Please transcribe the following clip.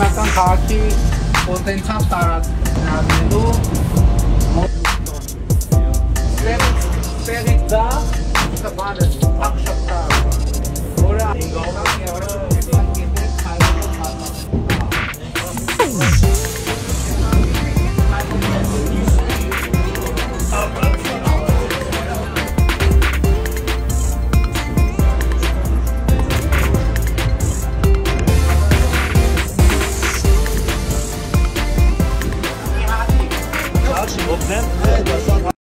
menggunakan kaki potensi start. Nah itu lem periksa kepada akshata. Orang tinggal kaki orang yang kita kalah mata. Problem?